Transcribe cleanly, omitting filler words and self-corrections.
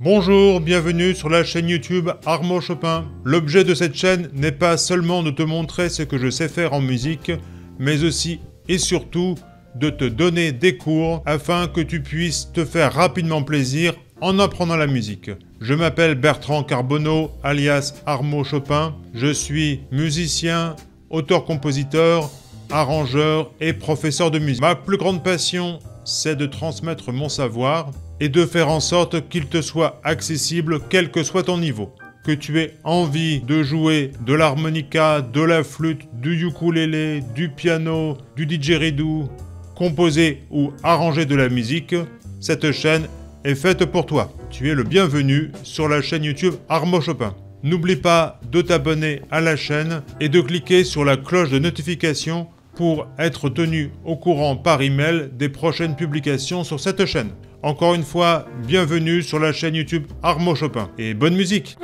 Bonjour, bienvenue sur la chaîne YouTube HarmoChopin. L'objet de cette chaîne n'est pas seulement de te montrer ce que je sais faire en musique, mais aussi et surtout de te donner des cours afin que tu puisses te faire rapidement plaisir en apprenant la musique. Je m'appelle Bertrand Carbonneau, alias HarmoChopin. Je suis musicien, auteur-compositeur, arrangeur et professeur de musique. Ma plus grande passion, c'est de transmettre mon savoir et de faire en sorte qu'il te soit accessible quel que soit ton niveau. Que tu aies envie de jouer de l'harmonica, de la flûte, du ukulélé, du piano, du didgeridoo, composer ou arranger de la musique, cette chaîne est faite pour toi. Tu es le bienvenu sur la chaîne YouTube HarmoChopin. N'oublie pas de t'abonner à la chaîne et de cliquer sur la cloche de notification pour être tenu au courant par email des prochaines publications sur cette chaîne. Encore une fois, bienvenue sur la chaîne YouTube HarmoChopin et bonne musique!